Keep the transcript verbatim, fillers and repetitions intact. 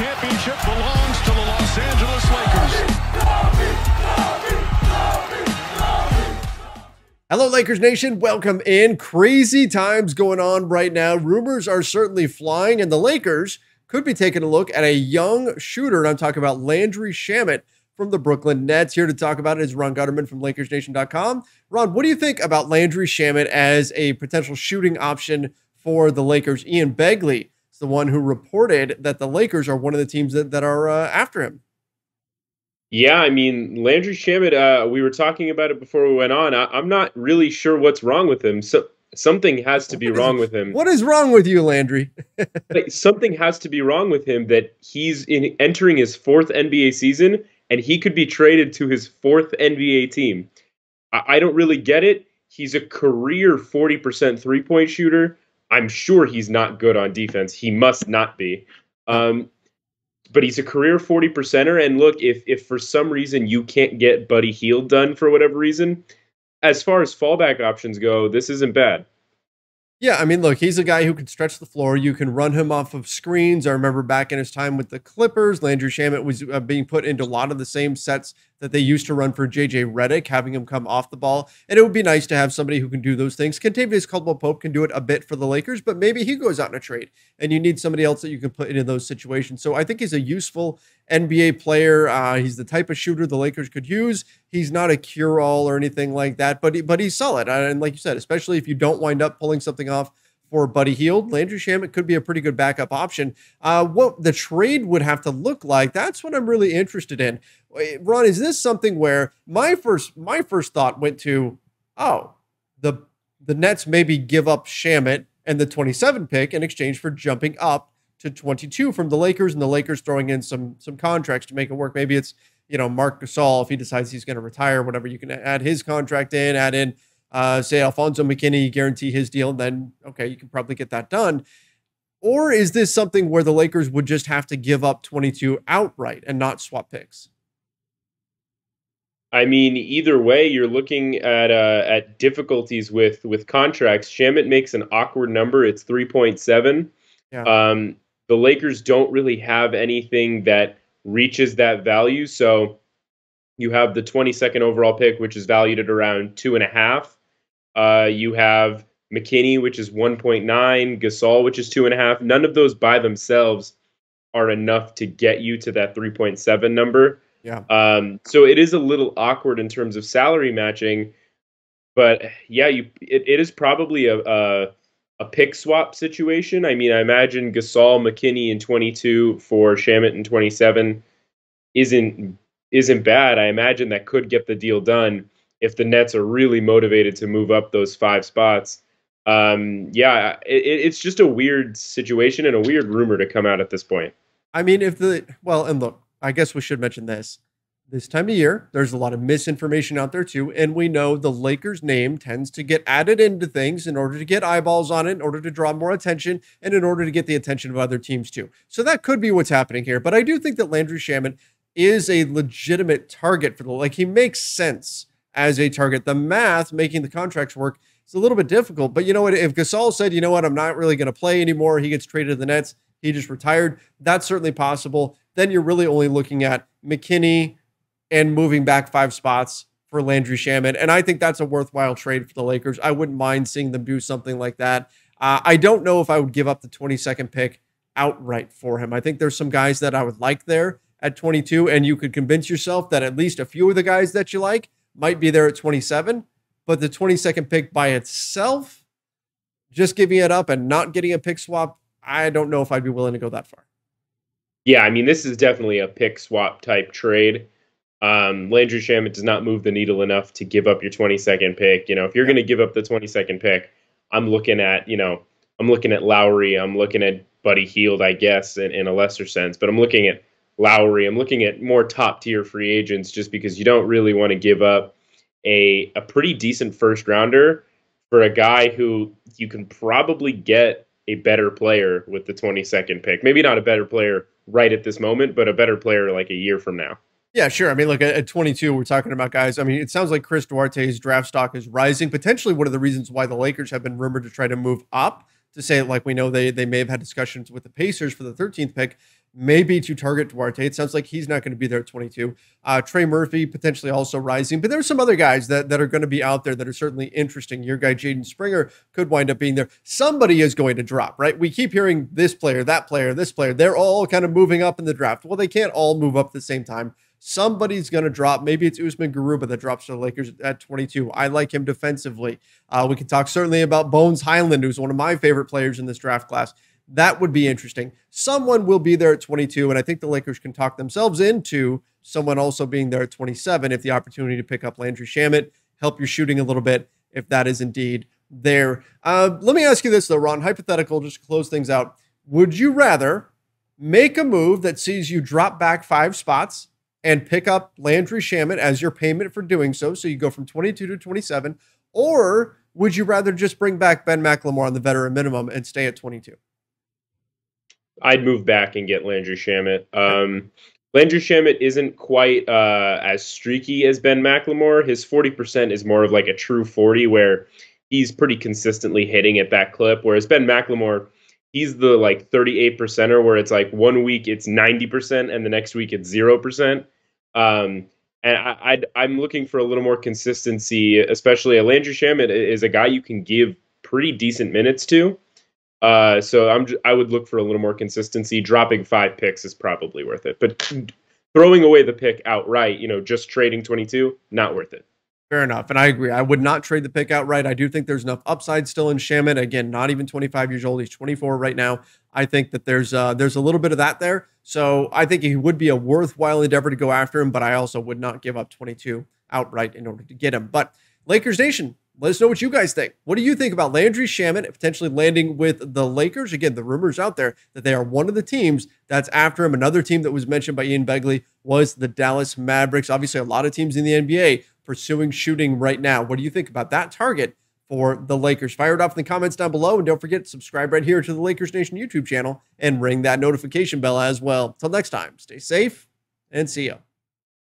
championship belongs to the Los Angeles Lakers. Hello, Lakers Nation. Welcome in. Crazy times going on right now. Rumors are certainly flying, and the Lakers could be taking a look at a young shooter, and I'm talking about Landry Shamet from the Brooklyn Nets. Here to talk about it is Ron Gutterman from Lakers Nation dot com. Ron, what do you think about Landry Shamet as a potential shooting option for the Lakers? Ian Begley is the one who reported that the Lakers are one of the teams that, that are uh, after him. Yeah, I mean, Landry Shamet, uh, we were talking about it before we went on. I, I'm not really sure what's wrong with him. So something has to be wrong with him. What is wrong with you, Landry? Something has to be wrong with him that he's in, entering his fourth N B A season, and he could be traded to his fourth N B A team. I, I don't really get it. He's a career forty percent three-point shooter. I'm sure he's not good on defense. He must not be. Um, but he's a career forty percenter. And look, if if for some reason you can't get Buddy Hield done for whatever reason, as far as fallback options go, this isn't bad. Yeah, I mean, look, he's a guy who can stretch the floor. You can run him off of screens. I remember back in his time with the Clippers, Landry Shamet was uh, being put into a lot of the same sets that they used to run for J J. Redick, having him come off the ball. And it would be nice to have somebody who can do those things. Kentavious Caldwell-Pope can do it a bit for the Lakers, but maybe he goes out in a trade, and you need somebody else that you can put into those situations. So I think he's a useful N B A player. Uh, he's the type of shooter the Lakers could use. He's not a cure-all or anything like that, but he, but he's solid. And like you said, especially if you don't wind up pulling something off for Buddy Hield, Landry Shamet could be a pretty good backup option. Uh, what the trade would have to look like, that's what I'm really interested in. Ron, is this something where my first my first thought went to, oh, the, the Nets maybe give up Shamet and the twenty-seven pick in exchange for jumping up to twenty-two from the Lakers, and the Lakers throwing in some some contracts to make it work. Maybe it's, you know, Mark Gasol, if he decides he's going to retire, whatever, you can add his contract in, add in, uh, say, Alfonso McKinney, guarantee his deal, then, okay, you can probably get that done. Or is this something where the Lakers would just have to give up twenty-two outright and not swap picks? I mean, either way, you're looking at uh, at difficulties with, with contracts. Shamet makes an awkward number. It's three point seven. Yeah. Um, the Lakers don't really have anything that reaches that value. So you have the twenty-second overall pick, which is valued at around two and a half. Uh, you have McKinney, which is one point nine, Gasol, which is two and a half. None of those by themselves are enough to get you to that three point seven number. Yeah. Um, so it is a little awkward in terms of salary matching, but yeah, you, it, it is probably a, a, a pick swap situation. I mean, I imagine Gasol, McKinney in twenty-two for Shamet in twenty-seven isn't isn't bad. I imagine that could get the deal done if the Nets are really motivated to move up those five spots. Um, yeah, it, it's just a weird situation and a weird rumor to come out at this point. I mean, if the well, and look, I guess we should mention this. This time of year, there's a lot of misinformation out there too, and we know the Lakers name tends to get added into things in order to get eyeballs on it, in order to draw more attention, and in order to get the attention of other teams too. So that could be what's happening here, but I do think that Landry Shamet is a legitimate target for the, like, he makes sense as a target. The math, making the contracts work, is a little bit difficult, but you know what, if Gasol said, you know what, I'm not really going to play anymore, he gets traded to the Nets, he just retired, that's certainly possible. Then you're really only looking at McKinney, and moving back five spots for Landry Shamet. And I think that's a worthwhile trade for the Lakers. I wouldn't mind seeing them do something like that. Uh, I don't know if I would give up the twenty-second pick outright for him. I think there's some guys that I would like there at twenty-two, and you could convince yourself that at least a few of the guys that you like might be there at twenty-seven, but the twenty-second pick by itself, just giving it up and not getting a pick swap, I don't know if I'd be willing to go that far. Yeah, I mean, this is definitely a pick swap type trade. Um, Landry Shamet does not move the needle enough to give up your twenty-second pick. You know, if you're going to give up the twenty-second pick, I'm looking at, you know, I'm looking at Lowry. I'm looking at Buddy Hield, I guess, in, in a lesser sense. But I'm looking at Lowry. I'm looking at more top-tier free agents just because you don't really want to give up a, a pretty decent first-rounder for a guy who you can probably get a better player with the twenty-second pick. Maybe not a better player right at this moment, but a better player like a year from now. Yeah, sure. I mean, look, at twenty-two, we're talking about guys. I mean, it sounds like Chris Duarte's draft stock is rising. Potentially one of the reasons why the Lakers have been rumored to try to move up, to say, like, we know they, they may have had discussions with the Pacers for the thirteenth pick. maybe to target Duarte. It sounds like he's not going to be there at twenty-two. Uh, Trey Murphy potentially also rising, but there's some other guys that, that are going to be out there that are certainly interesting. Your guy, Jaden Springer, could wind up being there. Somebody is going to drop, right? We keep hearing this player, that player, this player. They're all kind of moving up in the draft. Well, they can't all move up at the same time. Somebody's going to drop. Maybe it's Usman Garuba that drops to the Lakers at twenty-two. I like him defensively. Uh, we can talk certainly about Bones Highland, who's one of my favorite players in this draft class. That would be interesting. Someone will be there at twenty-two, and I think the Lakers can talk themselves into someone also being there at twenty-seven if the opportunity to pick up Landry Shamet, help your shooting a little bit, if that is indeed there. Uh, let me ask you this, though, Ron, hypothetical, just to close things out. Would you rather make a move that sees you drop back five spots and pick up Landry Shamet as your payment for doing so, so you go from twenty-two to twenty-seven, or would you rather just bring back Ben McLemore on the veteran minimum and stay at twenty-two? I'd move back and get Landry Shamet. Um, Landry Shamet isn't quite uh, as streaky as Ben McLemore. His forty percent is more of like a true forty where he's pretty consistently hitting at that clip, whereas Ben McLemore, he's the like thirty-eight percenter where it's like one week it's ninety percent and the next week it's zero percent. Um, and I, I'd, I'm looking for a little more consistency, especially a Landry Shamet is a guy you can give pretty decent minutes to. Uh, so I'm, I would look for a little more consistency. Dropping five picks is probably worth it, but throwing away the pick outright, you know, just trading twenty-two, not worth it. Fair enough. And I agree. I would not trade the pick outright. I do think there's enough upside still in Shamet. Again, not even twenty-five years old. He's twenty-four right now. I think that there's, uh, there's a little bit of that there. So I think it would be a worthwhile endeavor to go after him, but I also would not give up twenty-two outright in order to get him. But Lakers Nation, let us know what you guys think. What do you think about Landry Shamet potentially landing with the Lakers? Again, the rumors out there that they are one of the teams that's after him. Another team that was mentioned by Ian Begley was the Dallas Mavericks. Obviously, a lot of teams in the N B A pursuing shooting right now. What do you think about that target for the Lakers? Fire it off in the comments down below, and don't forget to subscribe right here to the Lakers Nation YouTube channel and ring that notification bell as well. Till next time, stay safe and see ya.